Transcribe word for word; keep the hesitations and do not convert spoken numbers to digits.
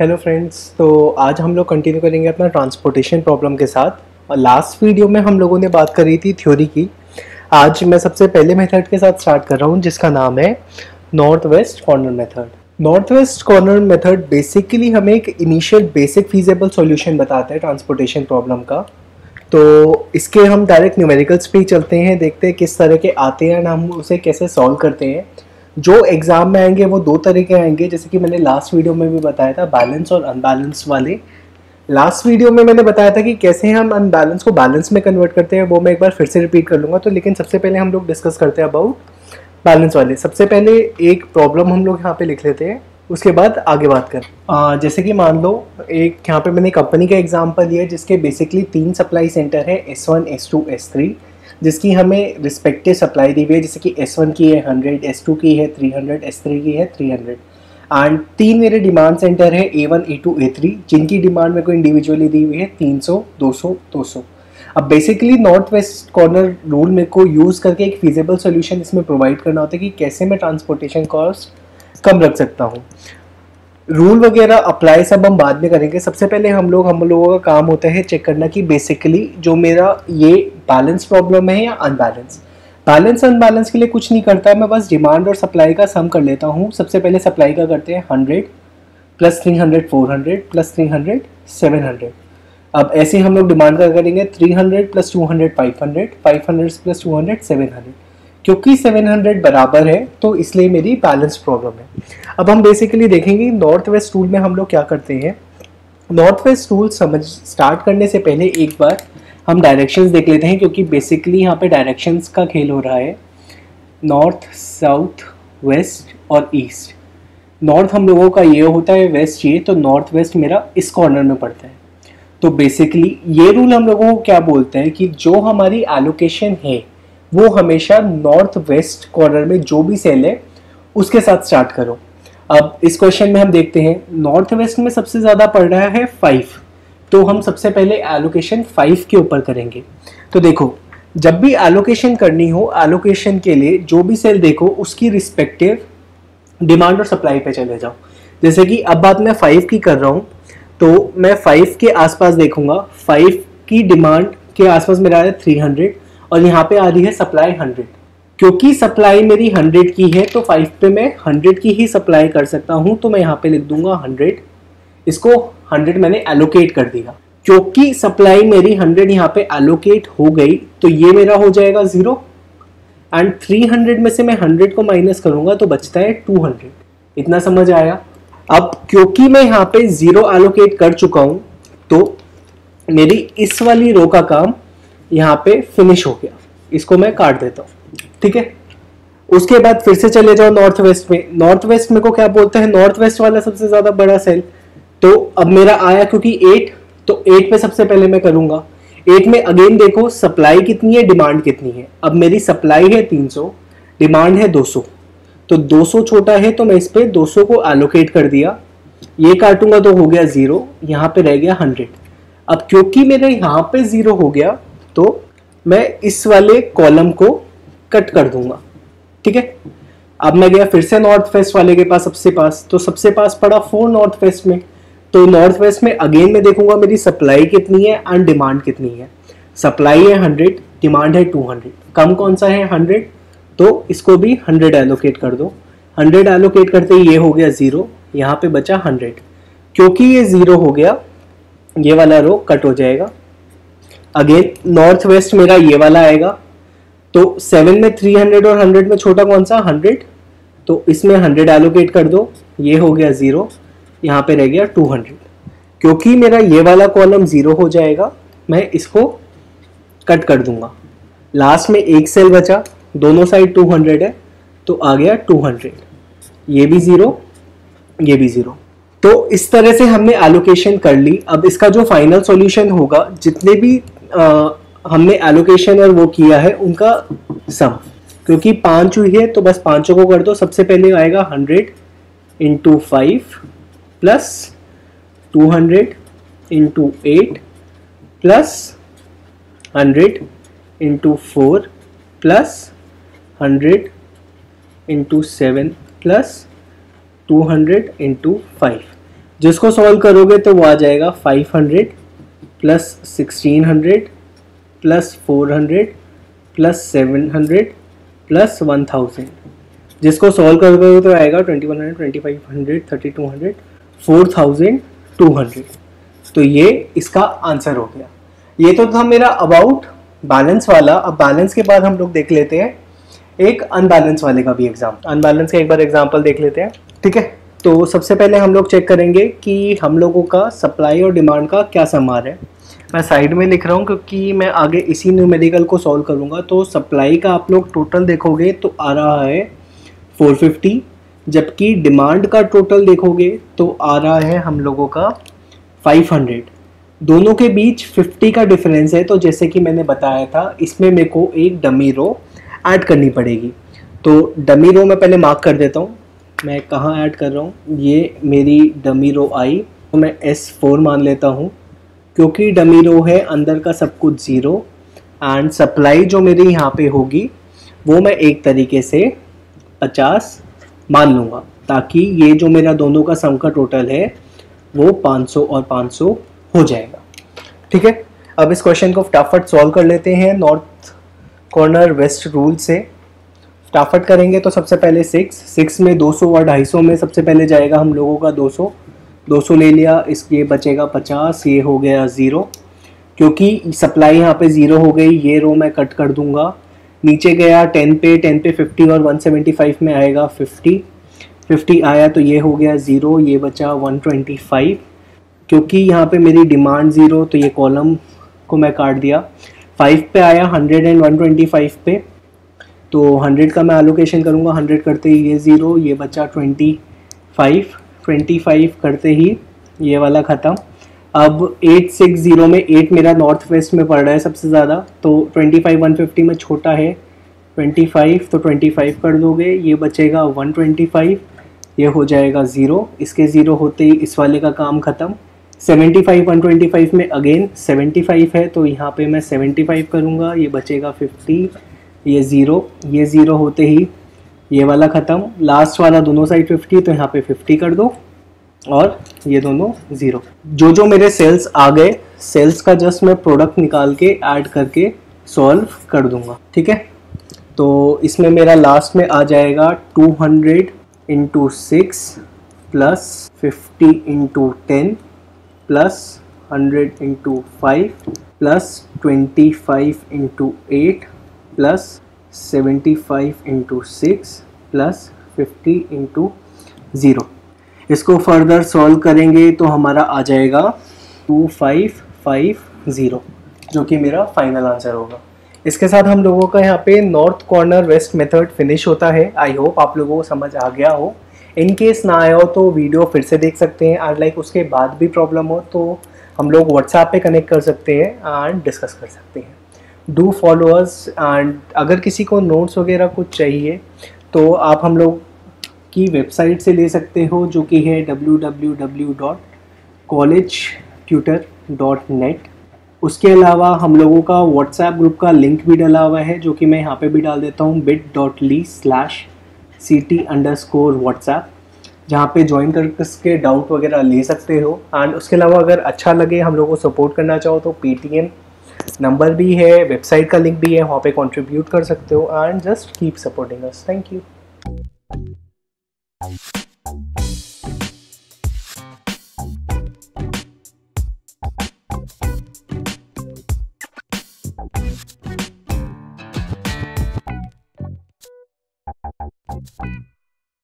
Hello friends, तो आज हम लोग कंटिन्यू करेंगे अपना ट्रांसपोर्टेशन प्रॉब्लम के साथ। और लास्ट वीडियो में हम लोगों ने बात करी थी थ्योरी की। आज मैं सबसे पहले मेथड के साथ स्टार्ट कर रहा हूँ जिसका नाम है north west corner method. North west corner method basically हमें एक इनिशियल बेसिक फीजेबल सॉल्यूशन बताता है ट्रांसपोर्टेशन प्रॉब्लम का। तो इसके हम डायरेक्ट न्यूमेरिकल्स पर ही चलते हैं, देखते हैं किस तरह के आते हैं और हम उसे कैसे सॉल्व करते हैं। जो एग्ज़ाम में आएंगे वो दो तरह के आएंगे, जैसे कि मैंने लास्ट वीडियो में भी बताया था, बैलेंस और अनबैलेंस वाले। लास्ट वीडियो में मैंने बताया था कि कैसे हम अनबैलेंस को बैलेंस में कन्वर्ट करते हैं, वो मैं एक बार फिर से रिपीट कर लूँगा। तो लेकिन सबसे पहले हम लोग डिस्कस करते हैं अबाउट बैलेंस वाले। सबसे पहले एक प्रॉब्लम हम लोग यहाँ पर लिख लेते हैं, उसके बाद आगे बात करें। जैसे कि मान लो एक यहाँ पर मैंने कंपनी का एग्जाम्पल लिया जिसके बेसिकली तीन सप्लाई सेंटर है, S one S two S three, जिसकी हमें रिस्पेक्टिव सप्लाई दी हुई है। जैसे कि एस वन की है हंड्रेड, एस टू की है थ्री हंड्रेड, एस थ्री की है थ्री हंड्रेड। एंड तीन मेरे डिमांड सेंटर है A one A two A three, जिनकी डिमांड मेरे को इंडिविजुअली दी हुई है तीन सौ, दो सौ, दो सौ। अब basically north west corner rule मेरे को यूज़ करके एक फीजेबल सोल्यूशन इसमें प्रोवाइड करना होता है कि कैसे मैं ट्रांसपोर्टेशन कॉस्ट कम रख सकता हूँ। रूल वगैरह अप्लाई सब हम बाद में करेंगे। सबसे पहले हम लोग हम लोगों का काम होता है चेक करना कि बेसिकली जो मेरा ये बैलेंस प्रॉब्लम है या अनबैलेंस। बैलेंस अनबैलेंस के लिए कुछ नहीं करता, मैं बस डिमांड और सप्लाई का सम कर लेता हूँ। सबसे पहले सप्लाई का करते हैं hundred plus three hundred, four hundred plus three hundred, seven hundred. अब ऐसे हम लोग डिमांड का करेंगे three hundred plus two hundred, five hundred, five hundred plus two hundred, seven hundred. क्योंकि सेवन हंड्रेड बराबर है तो इसलिए मेरी बैलेंस प्रॉब्लम है। अब हम बेसिकली देखेंगे नॉर्थ वेस्ट रूल में हम लोग क्या करते हैं। नॉर्थ वेस्ट रूल समझ स्टार्ट करने से पहले एक बार हम डायरेक्शंस देख लेते हैं, क्योंकि बेसिकली यहाँ पे डायरेक्शंस का खेल हो रहा है। नॉर्थ, साउथ, वेस्ट और ईस्ट। नॉर्थ हम लोगों का ये होता है, वेस्ट ये, तो नॉर्थ वेस्ट मेरा इस कॉर्नर में पड़ता है। तो बेसिकली ये रूल हम लोगों को क्या बोलते हैं कि जो हमारी एलोकेशन है वो हमेशा नॉर्थ वेस्ट कॉर्नर में जो भी सेल है उसके साथ स्टार्ट करो। अब इस क्वेश्चन में हम देखते हैं नॉर्थ वेस्ट में सबसे ज़्यादा पड़ रहा है फाइव, तो हम सबसे पहले एलोकेशन फाइव के ऊपर करेंगे। तो देखो, जब भी एलोकेशन करनी हो, एलोकेशन के लिए जो भी सेल देखो उसकी रिस्पेक्टिव डिमांड और सप्लाई पे चले जाओ। जैसे कि अब बात मैं फाइव की कर रहा हूँ, तो मैं फाइव के आसपास देखूँगा। फाइव की डिमांड के आसपास मेरा है थ्री हंड्रेड और यहाँ पे आ रही है सप्लाई हंड्रेड। क्योंकि सप्लाई मेरी हंड्रेड की है तो फाइव पे मैं हंड्रेड की ही सप्लाई कर सकता हूँ, तो मैं यहाँ पे लिख दूंगा हंड्रेड। इसको हंड्रेड मैंने एलोकेट कर दिया। क्योंकि सप्लाई मेरी हंड्रेड यहाँ पे एलोकेट हो गई तो ये मेरा हो जाएगा ज़ीरो। एंड थ्री हंड्रेड में से मैं हंड्रेड को माइनस करूँगा तो बचता है टू हंड्रेड। इतना समझ आया? अब क्योंकि मैं यहाँ पे ज़ीरो एलोकेट कर चुका हूँ तो मेरी इस वाली रो का काम यहाँ पे फिनिश हो गया। इसको मैं काट देता हूँ, ठीक है। उसके बाद फिर से चले जाओ नॉर्थ वेस्ट में। नॉर्थ वेस्ट में को क्या बोलते हैं, नॉर्थ वेस्ट वाला सबसे ज़्यादा बड़ा सेल। तो अब मेरा आया क्योंकि एट, तो एट पे सबसे पहले मैं करूँगा। एट में अगेन देखो सप्लाई कितनी है, डिमांड कितनी है। अब मेरी सप्लाई है तीन सौ, डिमांड है दो सौ, तो दो सौ छोटा है तो मैं इस पर दो सौ को एलोकेट कर दिया। ये काटूंगा तो हो गया ज़ीरो, यहाँ पर रह गया हंड्रेड। अब क्योंकि मेरे यहाँ पर ज़ीरो हो गया तो मैं इस वाले कॉलम को कट कर दूंगा, ठीक है। अब मैं गया फिर से नॉर्थ वेस्ट वाले के पास, सबसे पास, तो सबसे पास पड़ा फोर नॉर्थ वेस्ट में। तो नॉर्थ वेस्ट में अगेन मैं देखूंगा मेरी सप्लाई कितनी है एंड डिमांड कितनी है। सप्लाई है हंड्रेड, डिमांड है टू हंड्रेड, कम कौन सा है, हंड्रेड। तो इसको भी हंड्रेड एलोकेट कर दो। हंड्रेड एलोकेट करते ही ये हो गया ज़ीरो, यहाँ पर बचा हंड्रेड। क्योंकि ये ज़ीरो हो गया ये वाला रो कट हो जाएगा। अगेन नॉर्थ वेस्ट मेरा ये वाला आएगा, तो सेवन में थ्री हंड्रेड और हंड्रेड में छोटा कौन सा, हंड्रेड, तो इसमें हंड्रेड एलोकेट कर दो। ये हो गया ज़ीरो, यहाँ पे रह गया टू हंड्रेड। क्योंकि मेरा ये वाला कॉलम ज़ीरो हो जाएगा मैं इसको कट कर दूंगा। लास्ट में एक सेल बचा, दोनों साइड टू हंड्रेड है तो आ गया टू हंड्रेड। ये भी ज़ीरो, ये भी ज़ीरो। तो इस तरह से हमने एलोकेशन कर ली। अब इसका जो फाइनल सॉल्यूशन होगा, जितने भी आ, हमने एलोकेशन और वो किया है उनका सम, क्योंकि पाँच हुई है तो बस पाँचों को कर दो। सबसे पहले आएगा hundred into five plus two hundred into eight plus hundred into four plus hundred into seven plus two hundred into five. जिसको सॉल्व करोगे तो वो आ जाएगा five hundred plus sixteen hundred plus four hundred plus seven hundred plus one thousand जिसको solve करोगे तो आएगा twenty one hundred twenty five hundred thirty two hundred four thousand two hundred. तो ये इसका आंसर हो गया। ये तो था मेरा अबाउट बैलेंस वाला। अब बैलेंस के बाद हम लोग देख लेते हैं एक अनबैलेंस वाले का भी एग्जाम। अनबैलेंस का एक बार एग्जाम्पल देख लेते हैं, ठीक है। तो सबसे पहले हम लोग चेक करेंगे कि हम लोगों का सप्लाई और डिमांड का क्या समार है। मैं साइड में लिख रहा हूँ क्योंकि मैं आगे इसी न्यूमेरिकल को सॉल्व करूँगा। तो सप्लाई का आप लोग टोटल देखोगे तो आ रहा है फोर फिफ्टी, जबकि डिमांड का टोटल देखोगे तो आ रहा है हम लोगों का फाइव हंड्रेड। दोनों के बीच फिफ्टी का डिफरेंस है। तो जैसे कि मैंने बताया था, इसमें मेरे को एक डमी रो ऐड करनी पड़ेगी। तो डमी रो मैं पहले मार्क कर देता हूँ। मैं कहाँ ऐड कर रहा हूँ, ये मेरी डमी रो आई, तो मैं एस फोर मान लेता हूँ क्योंकि डमी रो है, अंदर का सब कुछ ज़ीरो। एंड सप्लाई जो मेरी यहाँ पे होगी वो मैं एक तरीके से फिफ्टी मान लूँगा, ताकि ये जो मेरा दोनों का सम का टोटल है वो फाइव हंड्रेड और फाइव हंड्रेड हो जाएगा, ठीक है। अब इस क्वेश्चन को फटाफट सॉल्व कर लेते हैं नॉर्थ कॉर्नर वेस्ट रूल से। फटाफट करेंगे तो सबसे पहले सिक्स सिक्स में दो सौ और ढाई सौ में सबसे पहले जाएगा हम लोगों का दो सौ। दो सौ ले लिया, इसके बचेगा पचास, ये हो गया ज़ीरो क्योंकि सप्लाई यहाँ पे ज़ीरो हो गई। ये रो मैं कट कर दूंगा। नीचे गया टेन पे, टेन पे फिफ्टी और वन सेवेंटी फाइव में आएगा फिफ्टी। फिफ्टी आया तो ये हो गया ज़ीरो, ये बचा वन ट्वेंटी फाइव। क्योंकि यहाँ पे मेरी डिमांड ज़ीरो तो ये कॉलम को मैं काट दिया। फाइव पे आया hundred and one twenty five पे, तो हंड्रेड का मैं एलोकेशन करूँगा। हंड्रेड करते ही ये ज़ीरो, ये बचा ट्वेंटी फाइव। ट्वेंटी फाइव करते ही ये वाला ख़त्म। अब एट सिक्स ज़ीरो में एट मेरा नॉर्थ वेस्ट में पड़ रहा है सबसे ज़्यादा, तो ट्वेंटी फाइव वन फिफ्टी में छोटा है ट्वेंटी फाइव, तो ट्वेंटी फाइव कर दोगे। ये बचेगा वन ट्वेंटी फाइव, ये हो जाएगा ज़ीरो। इसके ज़ीरो होते ही इस वाले का काम ख़त्म। Seventy five one twenty five में अगेन सेवेंटी फाइव है, तो यहाँ पे मैं सेवेंटी फाइव करूँगा। ये बचेगा फिफ्टी, ये ज़ीरो। ये ज़ीरो होते ही ये वाला ख़त्म। लास्ट वाला दोनों साइड फिफ्टी, तो यहाँ पे फिफ्टी कर दो और ये दोनों ज़ीरो। जो जो मेरे सेल्स आ गए, सेल्स का जस्ट मैं प्रोडक्ट निकाल के ऐड करके सॉल्व कर दूंगा, ठीक है। तो इसमें मेरा लास्ट में आ जाएगा two hundred into six plus fifty into ten plus hundred into five plus twenty five into eight plus seventy five into six plus fifty into zero. इसको फर्दर सॉल्व करेंगे तो हमारा आ जाएगा टू फाइव फाइव ज़ीरो, जो कि मेरा final answer होगा। इसके साथ हम लोगों का यहाँ पे north corner west method finish होता है। आई होप आप लोगों को समझ आ गया हो। इन केस ना आया हो तो वीडियो फिर से देख सकते हैं, एंड लाइक उसके बाद भी प्रॉब्लम हो तो हम लोग व्हाट्सएप पे कनेक्ट कर सकते हैं एंड डिस्कस कर सकते हैं। डू फॉलो अस, एंड अगर किसी को नोट्स वगैरह कुछ चाहिए तो आप हम लोग की वेबसाइट से ले सकते हो, जो कि है W W W dot college tutor dot net. उसके अलावा हम लोगों का व्हाट्सएप ग्रुप का लिंक भी डाला हुआ है, जो कि मैं यहाँ पे भी डाल देता हूँ bit dot ly slash C T underscore WhatsApp, जहाँ पे ज्वाइन करके डाउट वगैरह ले सकते हो। एंड उसके अलावा अगर अच्छा लगे, हम लोगों को सपोर्ट करना चाहो तो पेटीएम नंबर भी है, वेबसाइट का लिंक भी है, वहाँ पे कंट्रीब्यूट कर सकते हो। And just keep supporting us. Thank you. Thank you.